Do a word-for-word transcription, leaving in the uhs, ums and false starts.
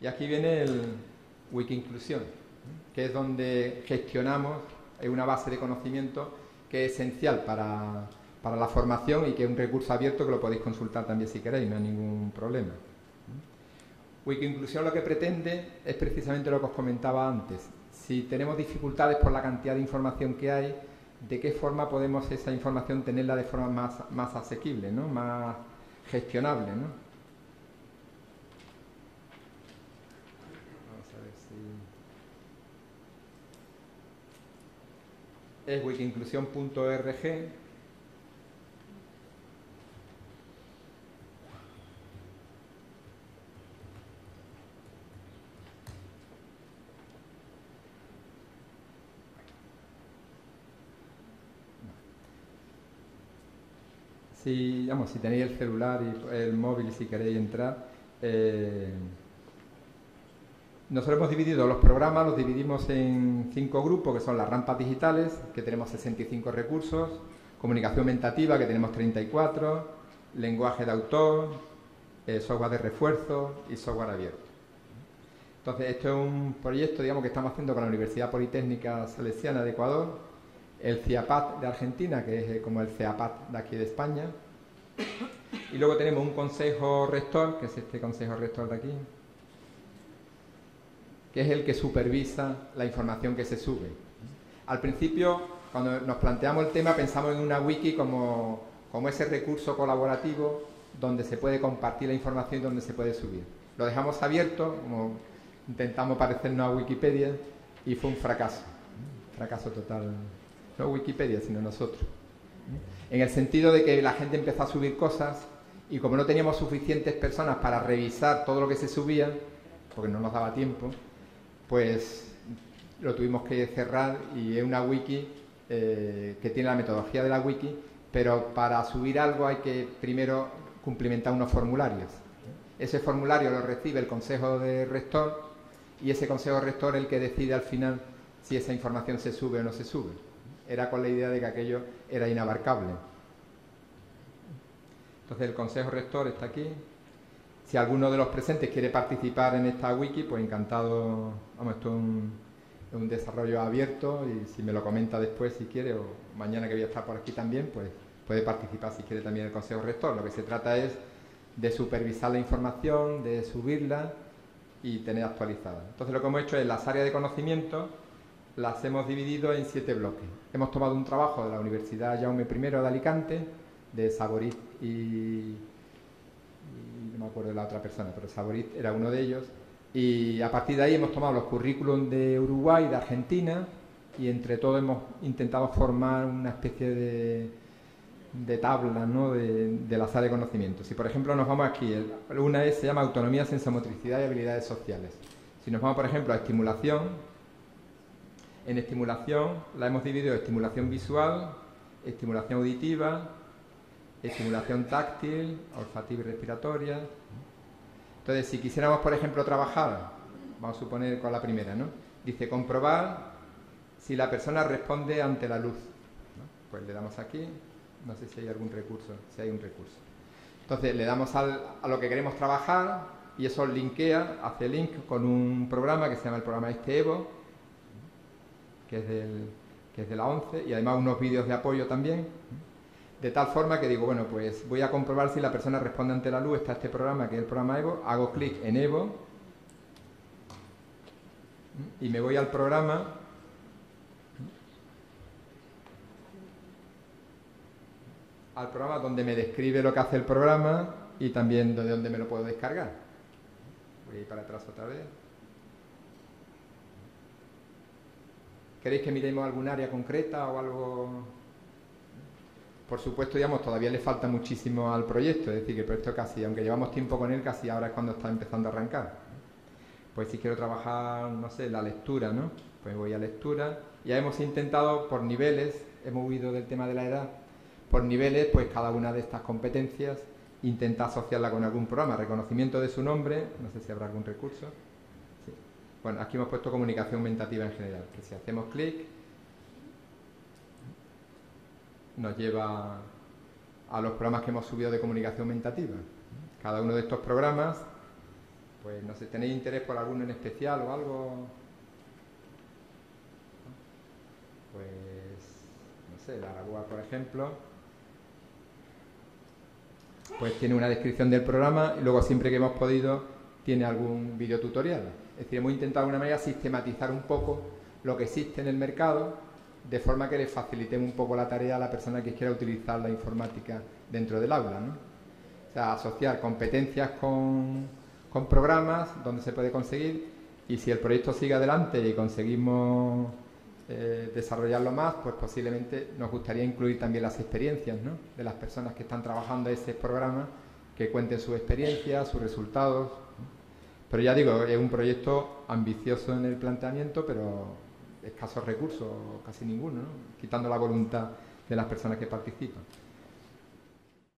Y aquí viene el Wikinclusión, que es donde gestionamos una base de conocimiento que es esencial para, para la formación y que es un recurso abierto que lo podéis consultar también si queréis, no hay ningún problema. Wikinclusión lo que pretende es precisamente lo que os comentaba antes. Si tenemos dificultades por la cantidad de información que hay, ¿de qué forma podemos esa información tenerla de forma más, más asequible, ¿no? Más gestionable, ¿no? Vamos a ver si... Es wikinclusión punto org. Si, vamos, si tenéis el celular y el móvil, si queréis entrar, eh, nosotros hemos dividido los programas, los dividimos en cinco grupos, que son las rampas digitales, que tenemos sesenta y cinco recursos, comunicación aumentativa, que tenemos treinta y cuatro, lenguaje de autor, eh, software de refuerzo y software abierto. Entonces, esto es un proyecto, digamos, que estamos haciendo con la Universidad Politécnica Salesiana de Ecuador, el CIAPAT de Argentina, que es como el CIAPAT de aquí de España. Y luego tenemos un consejo rector, que es este consejo rector de aquí, que es el que supervisa la información que se sube. Al principio, cuando nos planteamos el tema, pensamos en una wiki como, como ese recurso colaborativo donde se puede compartir la información y donde se puede subir. Lo dejamos abierto, como intentamos parecernos a Wikipedia, y fue un fracaso, fracaso total. No Wikipedia, sino nosotros. En el sentido de que la gente empezó a subir cosas y como no teníamos suficientes personas para revisar todo lo que se subía, porque no nos daba tiempo, pues lo tuvimos que cerrar y es una wiki eh, que tiene la metodología de la wiki, pero para subir algo hay que primero cumplimentar unos formularios. Ese formulario lo recibe el Consejo de Rector y ese Consejo de Rector es el que decide al final si esa información se sube o no se sube. Era con la idea de que aquello era inabarcable. Entonces el Consejo Rector está aquí. Si alguno de los presentes quiere participar en esta wiki, pues encantado. Vamos, esto es un, un desarrollo abierto y si me lo comenta después si quiere, o mañana que voy a estar por aquí también, pues puede participar si quiere también el Consejo Rector. Lo que se trata es de supervisar la información, de subirla y tener actualizada. Entonces lo que hemos hecho es las áreas de conocimiento las hemos dividido en siete bloques. Hemos tomado un trabajo de la Universidad Jaume primero de Alicante, de Saborit y, y... no me acuerdo de la otra persona, pero Saborit era uno de ellos. Y a partir de ahí hemos tomado los currículums de Uruguay, de Argentina, y entre todos hemos intentado formar una especie de, de tabla, ¿no?, de, de la sala de conocimientos. Si, por ejemplo, nos vamos aquí, una es, se llama Autonomía, Sensomotricidad y Habilidades Sociales. Si nos vamos, por ejemplo, a Estimulación, en estimulación la hemos dividido en estimulación visual, estimulación auditiva, estimulación táctil, olfativa y respiratoria. Entonces, si quisiéramos, por ejemplo, trabajar, vamos a suponer con la primera, ¿no? Dice, comprobar si la persona responde ante la luz, ¿no? Pues le damos aquí, no sé si hay algún recurso, si hay un recurso. Entonces, le damos al, a lo que queremos trabajar y eso linkea, hace link con un programa que se llama el programa Este Evo, que es, del, que es de la once, y además unos vídeos de apoyo también, de tal forma que digo, bueno, pues voy a comprobar si la persona responde ante la luz, está este programa, que es el programa Evo, hago clic en Evo, y me voy al programa, al programa donde me describe lo que hace el programa, y también de dónde me lo puedo descargar. Voy a ir para atrás otra vez. ¿Queréis que miremos algún área concreta o algo? Por supuesto, digamos, todavía le falta muchísimo al proyecto, es decir, que el proyecto casi, aunque llevamos tiempo con él, casi ahora es cuando está empezando a arrancar. Pues si quiero trabajar, no sé, la lectura, ¿no? Pues voy a lectura. Ya hemos intentado por niveles, hemos huido del tema de la edad, por niveles, pues cada una de estas competencias, intenta asociarla con algún programa. Reconocimiento de su nombre, no sé si habrá algún recurso. Bueno, aquí hemos puesto comunicación aumentativa en general, que si hacemos clic nos lleva a los programas que hemos subido de comunicación aumentativa. Cada uno de estos programas pues no sé, ¿tenéis interés por alguno en especial o algo? Pues, no sé, la Aragua, por ejemplo, pues tiene una descripción del programa y luego siempre que hemos podido tiene algún videotutorial. Es decir, hemos intentado de alguna manera sistematizar un poco lo que existe en el mercado de forma que le facilitemos un poco la tarea a la persona que quiera utilizar la informática dentro del aula, ¿no? O sea, asociar competencias con, con programas donde se puede conseguir, y si el proyecto sigue adelante y conseguimos eh, desarrollarlo más, pues posiblemente nos gustaría incluir también las experiencias, ¿no?, de las personas que están trabajando ese programa, que cuenten sus experiencias, sus resultados. Pero ya digo, es un proyecto ambicioso en el planteamiento, pero escasos recursos, casi ninguno, ¿no?, quitando la voluntad de las personas que participan.